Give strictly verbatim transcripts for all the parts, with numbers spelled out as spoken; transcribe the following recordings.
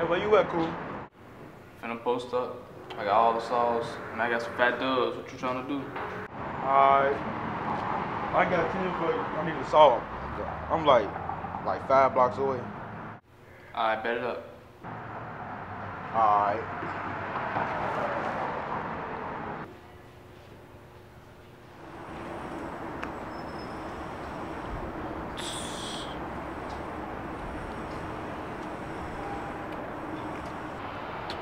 Hey, where you at, cool? Finna post up. I got all the sauce, and I got some fat dubs. What you trying to do? Alright. I got ten, but I need a saw. I'm like, like five blocks away. Alright, bet it up. Alright.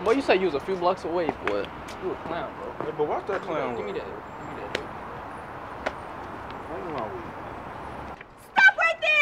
Boy, you said you was a few blocks away, boy. You a clown, bro. Hey, but watch that clown, Give me that. Give me that. What's wrong with you? Stop right there!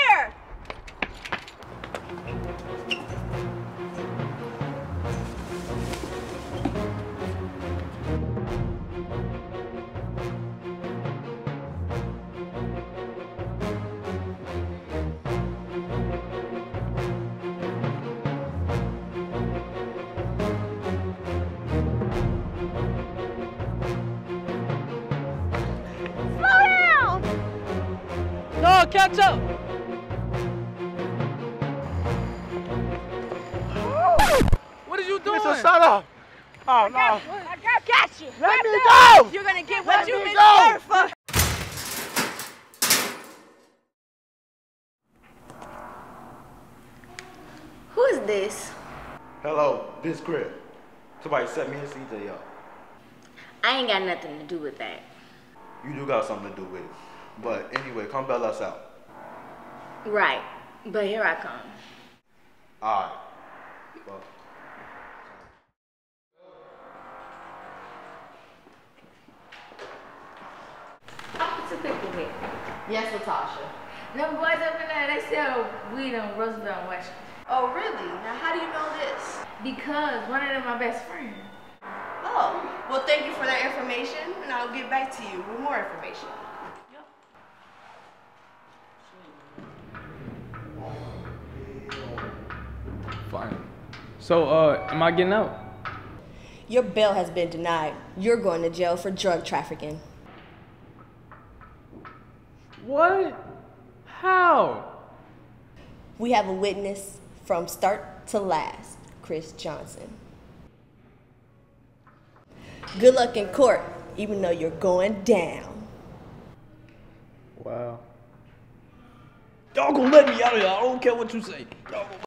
Catch up! What are you doing? Mister Sala! Oh, I no. Got, I got, got you! Let, Let me go. go! You're gonna get Let what you've been there for! Who is this? Hello, this Chris. Somebody set me and C J up. I ain't got nothing to do with that. You do got something to do with it. But anyway, come bail us out. Right, but here I come. All right. Well. I was a pickle here. Yes, Natasha. Them boys up in there, they sell weed on Roosevelt and Washington. Oh, really? Now, how do you know this? Because one of them my best friends. Oh, well, thank you for that information, and I'll get back to you with more information. Fine. So, uh, am I getting out? Your bail has been denied. You're going to jail for drug trafficking. What? How? We have a witness from start to last, Chris Johnson. Good luck in court, even though you're going down. Wow. Y'all gonna let me out of here. I don't care what you say. Y'all gonna